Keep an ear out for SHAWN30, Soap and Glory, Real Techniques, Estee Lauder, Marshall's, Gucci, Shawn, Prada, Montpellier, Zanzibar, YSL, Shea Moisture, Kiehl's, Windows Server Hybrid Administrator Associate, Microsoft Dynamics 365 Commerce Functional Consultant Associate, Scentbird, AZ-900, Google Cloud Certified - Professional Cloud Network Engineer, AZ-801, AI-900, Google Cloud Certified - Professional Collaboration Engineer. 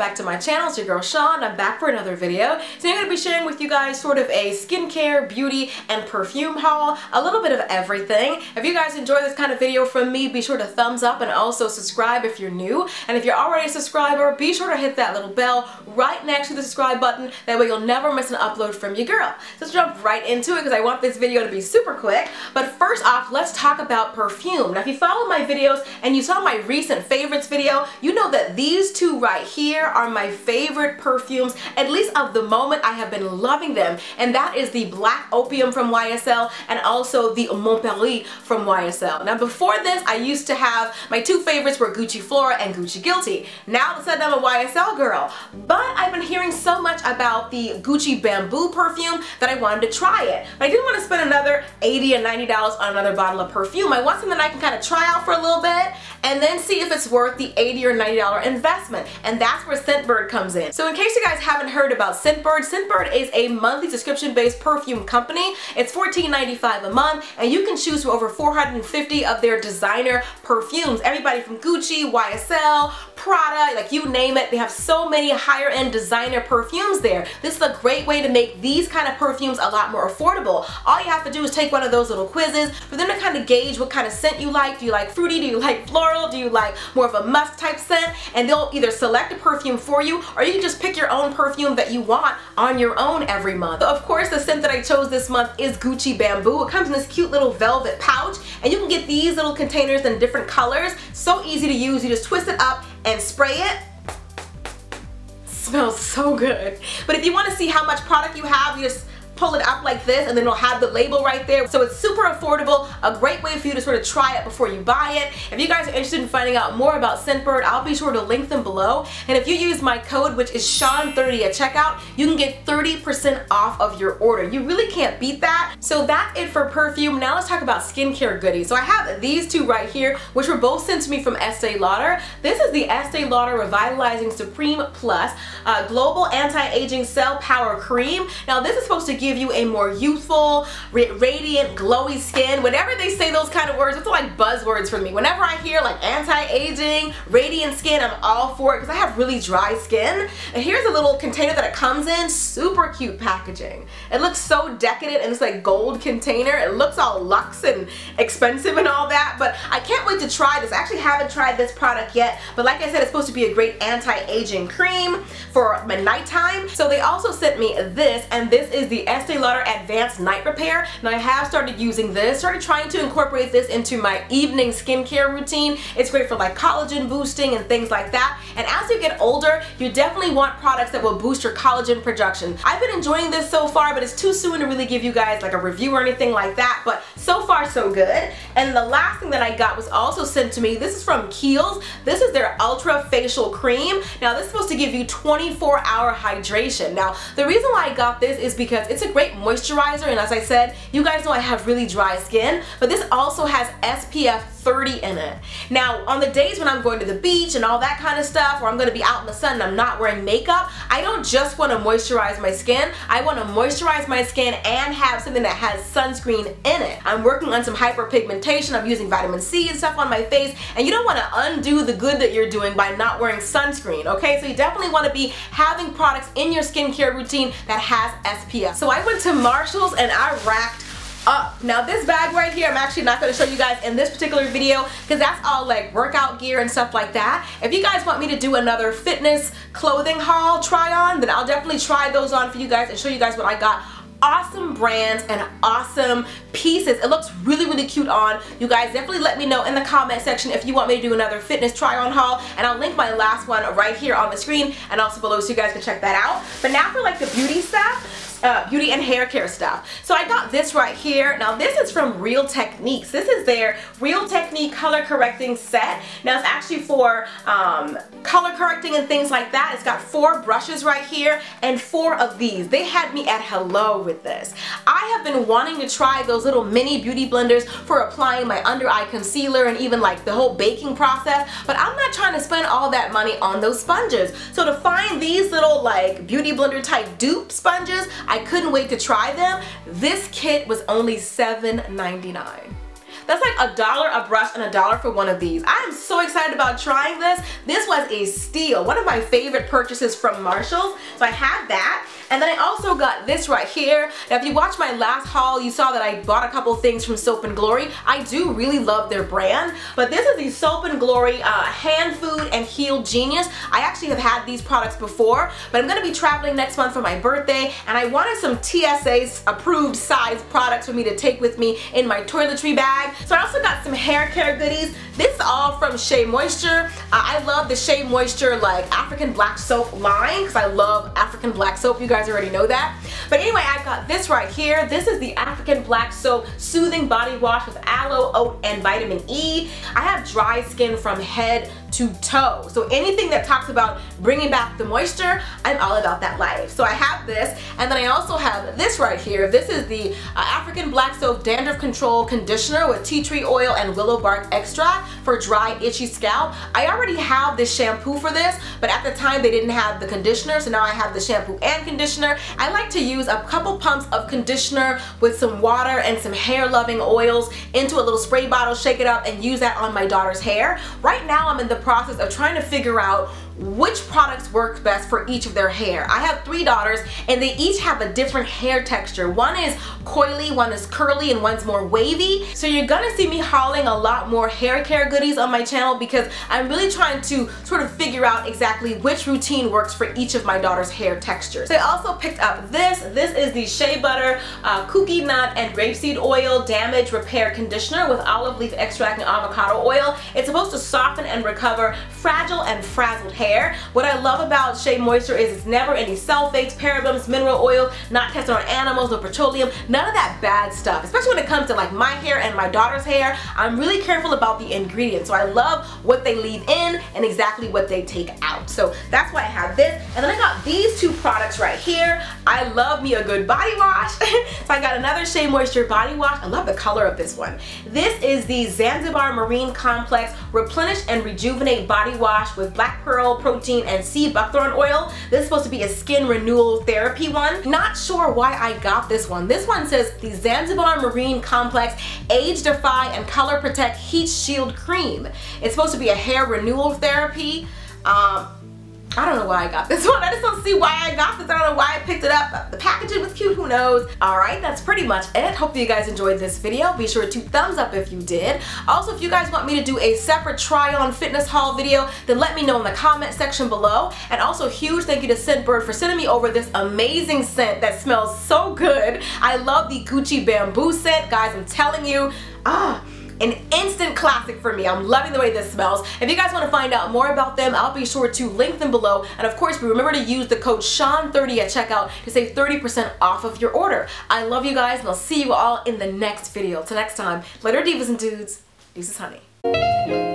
back to my channel. It's your girl Shawn. I'm back for another video. Today I'm going to be sharing with you guys sort of a skincare, beauty, and perfume haul. A little bit of everything. If you guys enjoy this kind of video from me, be sure to thumbs up and also subscribe if you're new. And if you're already a subscriber, be sure to hit that little bell right next to the subscribe button. That way you'll never miss an upload from your girl. So let's jump right into it because I want this video to be super quick. But first off, let's talk about perfume. Now if you follow my videos and you saw my recent favorites video, you know that these two right here are my favorite perfumes, at least of the moment. I have been loving them, and that is the Black Opium from YSL and also the Montpellier from YSL. Now before this, I used to have my two favorites were Gucci Flora and Gucci Guilty. Now all of a sudden I'm a YSL girl, but I've been hearing so much about the Gucci Bamboo perfume that I wanted to try it. But I didn't want to spend another $80 and $90 on another bottle of perfume. I want something that I can kind of try out for a little bit and then see if it's worth the $80 or $90 investment. And that's where Scentbird comes in. So in case you guys haven't heard about Scentbird, Scentbird is a monthly subscription-based perfume company. It's $14.95 a month, and you can choose from over 450 of their designer perfumes. Everybody from Gucci, YSL, Prada, like you name it. They have so many higher-end designer perfumes there. This is a great way to make these kind of perfumes a lot more affordable. All you have to do is take one of those little quizzes for them to kind of gauge what kind of scent you like. Do you like fruity? Do you like floral? Do you like more of a musk type scent? And they'll either select a perfume for you, or you can just pick your own perfume that you want on your own every month. Of course, the scent that I chose this month is Gucci Bamboo. It comes in this cute little velvet pouch, and you can get these little containers in different colors. So easy to use. You just twist it up and spray it. Smells so good. But if you want to see how much product you have, you just pull it up like this and then it'll have the label right there. So it's super affordable, a great way for you to sort of try it before you buy it. If you guys are interested in finding out more about Scentbird, I'll be sure to link them below. And if you use my code, which is SHAWN30 at checkout, you can get 30% off of your order. You really can't beat that. So that's it for perfume. Now let's talk about skincare goodies. So I have these two right here, which were both sent to me from Estee Lauder. This is the Estee Lauder Revitalizing Supreme Plus Global Anti-Aging Cell Power Cream. Now this is supposed to give you a more youthful, radiant, glowy skin. Whenever they say those kind of words, it's like buzzwords for me. Whenever I hear like anti-aging, radiant skin, I'm all for it because I have really dry skin. And here's a little container that it comes in. Super cute packaging. It looks so decadent in this like gold container. It looks all luxe and expensive and all that, but I can't wait to try this. I actually haven't tried this product yet, but like I said, it's supposed to be a great anti-aging cream for my nighttime. So they also sent me this, and this is the Estee Lauder Advanced Night Repair. Now I have started using this, started trying to incorporate this into my evening skincare routine. It's great for like collagen boosting and things like that. And as you get older, you definitely want products that will boost your collagen production. I've been enjoying this so far, but it's too soon to really give you guys like a review or anything like that. But so far so good. And the last thing that I got was also sent to me. This is from Kiehl's. This is their Ultra Facial Cream. Now this is supposed to give you 24-hour hydration. Now the reason why I got this is because it's a great moisturizer, and as I said, you guys know I have really dry skin, but this also has SPF 30 in it. Now on the days when I'm going to the beach and all that kind of stuff, or I'm going to be out in the sun and I'm not wearing makeup, I don't just want to moisturize my skin, I want to moisturize my skin and have something that has sunscreen in it. I'm working on some hyperpigmentation, I'm using vitamin C and stuff on my face, and you don't want to undo the good that you're doing by not wearing sunscreen, okay? So you definitely want to be having products in your skincare routine that has SPF. So I went to Marshall's and I racked up. Now this bag right here, I'm actually not going to show you guys in this particular video because that's all like workout gear and stuff like that. If you guys want me to do another fitness clothing haul try on, then I'll definitely try those on for you guys and show you guys what I got. Awesome brands and awesome pieces. It looks really, really cute on. You guys definitely let me know in the comment section if you want me to do another fitness try on haul, and I'll link my last one right here on the screen and also below so you guys can check that out. But now for like the beauty stuff. Beauty and hair care stuff. So I got this right here. Now this is from Real Techniques. This is their Real Technique color correcting set. Now it's actually for color correcting and things like that. It's got 4 brushes right here and 4 of these. They had me at hello with this. I have been wanting to try those little mini beauty blenders for applying my under eye concealer and even like the whole baking process, but I'm not trying to spend all that money on those sponges. So to find these little like beauty blender type dupe sponges, I couldn't wait to try them. This kit was only $7.99. That's like $1 a brush and $1 for one of these. I am so excited about trying this. This was a steal. One of my favorite purchases from Marshall's. So I had that. And then I also got this right here. Now if you watched my last haul, you saw that I bought a couple things from Soap and Glory. I do really love their brand, but this is the Soap and Glory Hand Food and Heal Genius. I actually have had these products before, but I'm gonna be traveling next month for my birthday, and I wanted some TSA's approved size products for me to take with me in my toiletry bag. So I also got some hair care goodies. This is all from Shea Moisture. I love the Shea Moisture like African black soap line, because I love African black soap. You guys already know that. But anyway, I've got this right here. This is the African Black Soap Soothing Body Wash with Aloe, Oat, and Vitamin E. I have dry skin from head to toe. So anything that talks about bringing back the moisture, I'm all about that life. So I have this, and then I also have this right here. This is the African Black Soap Dandruff Control Conditioner with tea tree oil and willow bark extract for dry, itchy scalp. I already have this shampoo for this, but at the time they didn't have the conditioner, so now I have the shampoo and conditioner. I like to use a couple pumps of conditioner with some water and some hair loving oils into a little spray bottle, shake it up, and use that on my daughter's hair. Right now I'm in the process of trying to figure out which products work best for each of their hair. I have 3 daughters and they each have a different hair texture. One is coily, one is curly, and one's more wavy. So you're gonna see me hauling a lot more hair care goodies on my channel because I'm really trying to sort of figure out exactly which routine works for each of my daughter's hair textures. So I also picked up this. This is the Shea Butter Cookie Nut and Grapeseed Oil Damage Repair Conditioner with olive leaf extract and avocado oil. It's supposed to soften and recover fragile and frazzled hair. What I love about Shea Moisture is it's never any sulfates, parabens, mineral oil, not tested on animals, no petroleum, none of that bad stuff. Especially when it comes to like my hair and my daughter's hair, I'm really careful about the ingredients. So I love what they leave in and exactly what they take out. So that's why I have this. And then I got these 2 products right here. I love me a good body wash. So I got another Shea Moisture body wash. I love the color of this one. This is the Zanzibar Marine Complex Replenish and Rejuvenate Body Wash with black pearl protein and sea buckthorn oil. This is supposed to be a skin renewal therapy one. Not sure why I got this one. This one says the Zanzibar Marine Complex Age Defy and Color Protect Heat Shield Cream. It's supposed to be a hair renewal therapy. I don't know why I got this one. I just don't see why I got this. I don't know why I picked it up. The packaging was cute, who knows? Alright, that's pretty much it. Hope you guys enjoyed this video. Be sure to thumbs up if you did. Also, if you guys want me to do a separate try-on fitness haul video, then let me know in the comment section below. And also, huge thank you to Scentbird for sending me over this amazing scent that smells so good. I love the Gucci bamboo scent. Guys, I'm telling you, an instant classic for me. I'm loving the way this smells. If you guys want to find out more about them, I'll be sure to link them below. And of course, remember to use the code SHAWN30 at checkout to save 30% off of your order. I love you guys, and I'll see you all in the next video. Till next time, later divas and dudes, this is honey.